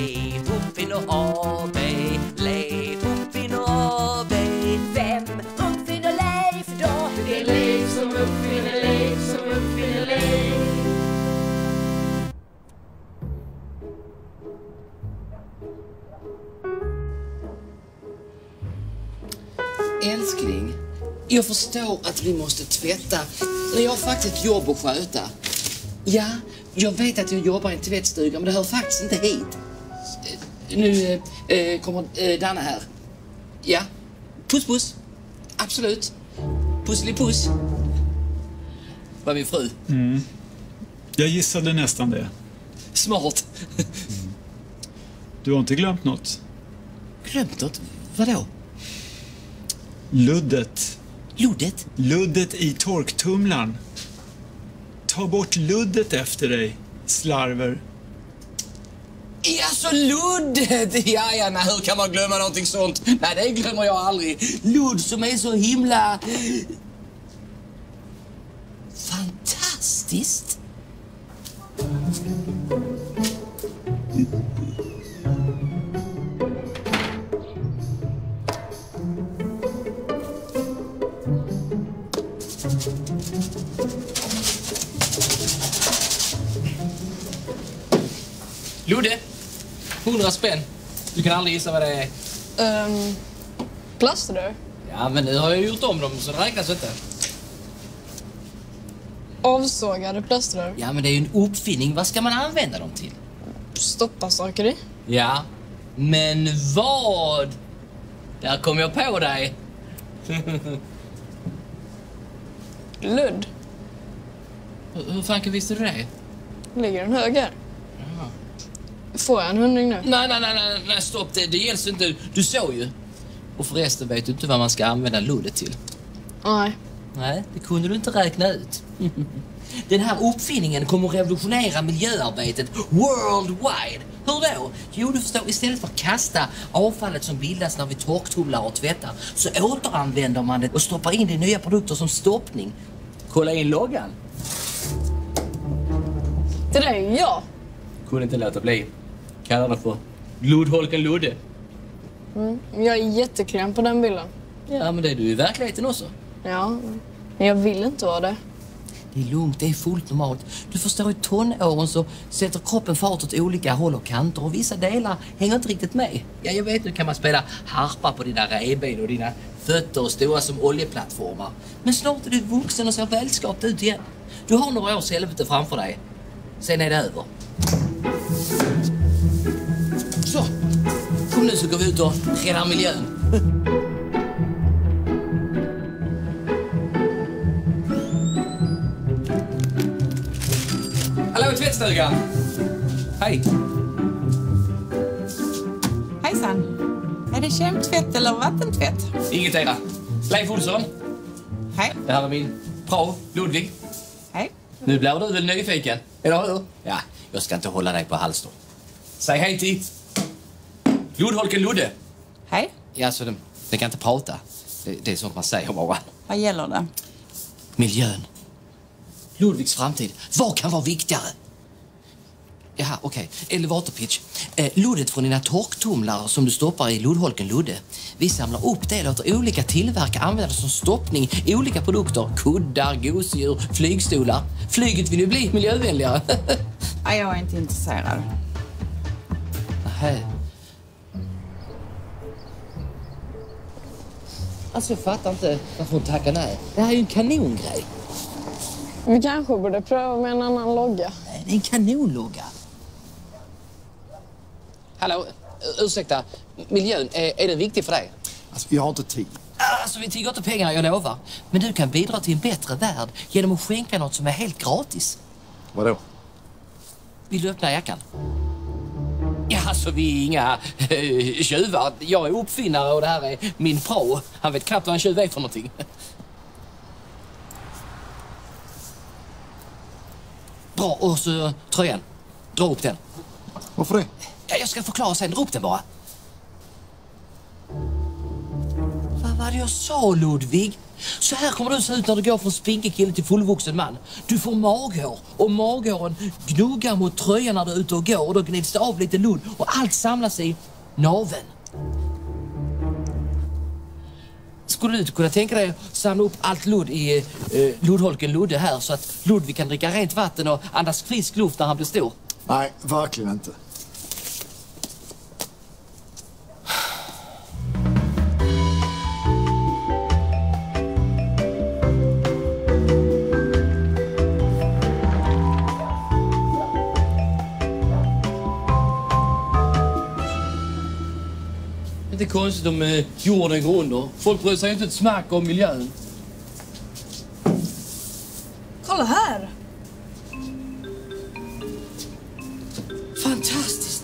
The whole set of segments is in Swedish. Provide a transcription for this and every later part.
Leif uppfinner AB, Leif uppfinner AB. Vem uppfinner Leif då? Det är Leif som uppfinner Leif som uppfinner Leif. Älskling, jag förstår att vi måste tvätta, men jag har faktiskt ett jobb att sköta. Ja, jag vet att jag jobbar i en tvättstuga, men det hör faktiskt inte hit. Nu kommer Danne här. Ja, puss puss. Absolut. Pusselipuss. Var min fru. Mm. Jag gissade nästan det. Smart. Mm. Du har inte glömt något? Glömt något? Vadå? Luddet. Luddet? Luddet i torktumlaren. Ta bort luddet efter dig, slarver. Ja, så luddet! Ja, men hur kan man glömma någonting sånt? Nej, det glömmer jag aldrig. Ludd som är så himla... fantastiskt. Ludde, 100 spänn. Du kan aldrig gissa vad det är. Plasterdörr? Ja, men nu har jag gjort om dem så det räknas inte. Avsågade plasterdörr? Ja, men det är ju en uppfinning. Vad ska man använda dem till? Stoppa saker i. Ja, men vad? Där kom jag på dig. Ludd. Hur fan visste du det? Ligger den höger? Får jag en hundring nu? Nej, stopp. Det gälls inte. Du såg ju. Och förresten vet du inte vad man ska använda luddet till. Nej. Nej, det kunde du inte räkna ut. Den här uppfinningen kommer att revolutionera miljöarbetet worldwide. Hur då? Jo, du förstår, istället för att kasta avfallet som bildas när vi torktumlar och tvättar så återanvänder man det och stoppar in det i nya produkter som stoppning. Kolla in loggan. Det där är jag. Kunde inte låta bli. Kallar det för Luddholken Ludde. Mm, jag är jätteklän på den bilden. Ja, men det är du i verkligheten också. Ja, men jag vill inte vara det. Det är lugnt, det är fullt normalt. Du förstår, i tonåren så sätter kroppen fart åt olika håll och kanter och vissa delar hänger inte riktigt med. Ja, jag vet, nu kan man spela harpa på dina reben och dina fötter och stora som oljeplattformar. Men snart är du vuxen och ser välskapt ut igen. Du har några års helvete framför dig. Sen är det över. Så, kom nu så går vi ut och räddar miljön. Hallå, tvättstugan. Hej. Hejsan. Är det kemtvätt eller vattentvätt? Inget era. Leif Odesson. Hej. Det här är min prao, Ludvig. Hej. Nu blir du väl nyfiken, eller hur? Ja. Jag ska inte hålla dig på halster. Säg hej till Luddholken Ludde. Hej. Ja, så de kan inte prata. Det är sånt man säger bara. Vad gäller det? Miljön. Ludvigs framtid. Vad kan vara viktigare? Jaha, okej. Okay. Elevatorpitch. Luddet från dina torktumlar som du stoppar i Luddholken Ludde. Vi samlar upp det och låter olika tillverkare använda som stoppning i olika produkter. Kuddar, gosedjur, flygstolar. Flyget vill ju bli miljövänligare. Nej, jag är inte intresserad. Nej. Alltså, jag fattar inte varför hon tackar nej. Det här är ju en kanongrej. Vi kanske borde pröva med en annan logga. Nej, det är en kanonlogga. Hallå, ursäkta. Miljön, är den viktig för dig? Alltså, jag har inte tid. Alltså, vi tigger inte pengarna, jag lovar. Men du kan bidra till en bättre värld genom att skänka något som är helt gratis. Vadå? Vill du öppna jackan? Ja, alltså, vi är inga tjuvar. Jag är uppfinnare och det här är min pro. Han vet knappt vad en tjuv är för någonting. Bra, och så tröjan. Dra upp den. Varför det? Ja, jag ska förklara sen. Dra upp den bara. Vad var det jag sa, Ludvig? Så här kommer du se ut när du går från spinkig kille till fullvuxen man. Du får maghår och maghåren gnuggar mot tröjan när du är ute och går och då gnivs det av lite ludd och allt samlas i naveln. Skulle du kunna tänka dig att samla upp allt ludd i Luddholken Ludde här så att Ludde kan dricka rent vatten och andas frisk luft när han blir stor? Nej, verkligen inte. Det är inte konstigt om jorden går under. Folk bryr sig inte ett smack om miljön. Kolla här! Fantastiskt!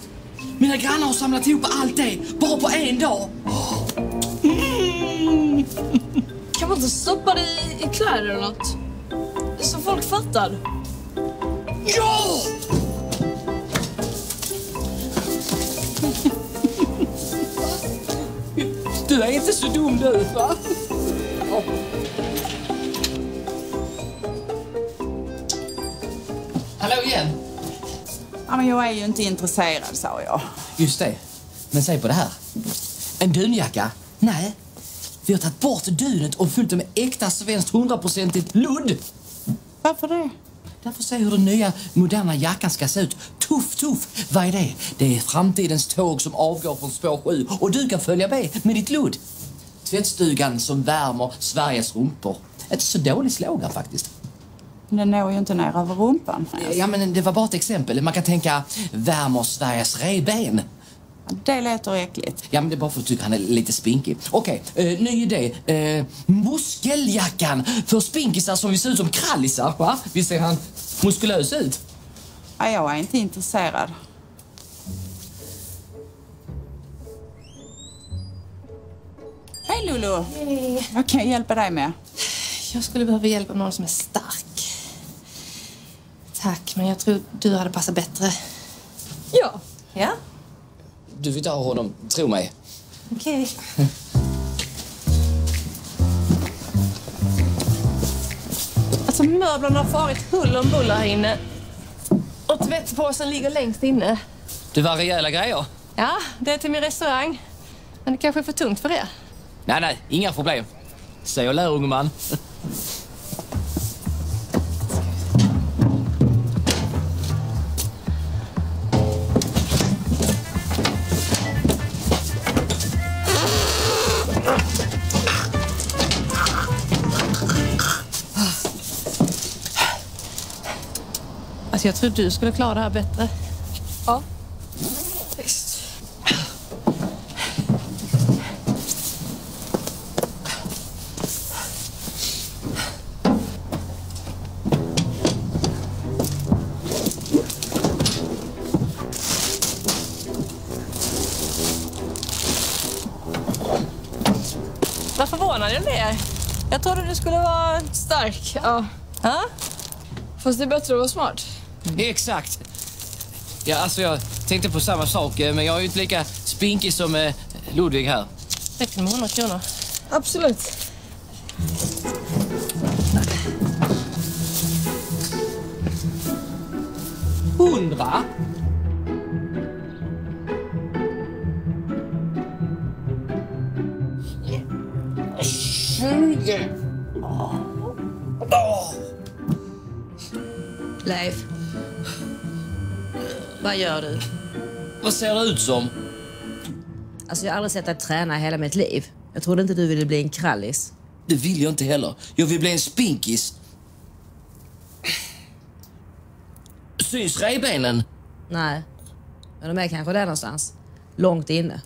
Mina grannar har samlat ihop allt det, bara på en dag. Mm. Kan man inte stoppa det i kläder eller något? Så folk fattar. Ja! Du är inte så dum du, va? Ja. Hallå igen. Ja, men jag är ju inte intresserad, sa jag. Just det. Men se på det här. En dunjacka? Nej. Vi har tagit bort dunet och fyllt det med äkta svenskt 100% ludd. Varför det? Därför se hur den nya moderna jackan ska se ut. Tuff. Vad är det? Det är framtidens tåg som avgår från spår 7. Och du kan följa med ditt ludd. Tvättstugan som värmer Sveriges rumpor. Ett så dåligt slogan faktiskt. Men den når ju inte ner över rumpan. Ja, men det var bara ett exempel. Man kan tänka värmer Sveriges reben. Det låter äckligt. Ja, men det är bara för att tycka han är lite spinkig. Okej, ny idé. Muskeljackan för spinkisar som vi ser ut som krallisar, va? Visst ser han muskulös ut? Ja, jag är inte intresserad. Hej Lulu! Hej! Vad kan jag hjälpa dig med? Jag skulle behöva hjälp av någon som är stark. Tack, men jag tror du hade passat bättre. Ja. Ja? Du vill inte ha honom, tro mig. Okej. Okay. Alltså möblerna har farit hull om bullar här inne. Och tvättpåsen ligger längst inne. Det var rejäla grejer. Ja, det är till min restaurang. Men det kanske är för tungt för er. Nej, inga problem. Säg och lär, unge man. Jag tror du skulle klara det här bättre. Ja. Visst. Vad förvånade jag dig? Jag trodde du skulle vara stark. Ja. Ja? Fast det är bättre att vara smart. Exakt. Ja, alltså jag tänkte på samma sak, men jag är ju inte lika spinkig som Ludvig här. 500 kronor. Absolut. Hundra? Yeah. 20. Oh. Leif. Vad gör du? Vad ser det ut som? Alltså jag har aldrig sett att träna hela mitt liv. Jag trodde inte du ville bli en krallis. Det vill jag inte heller. Jag vill bli en spinkis. Syns rejbenen? Nej. Men de är kanske där någonstans. Långt inne.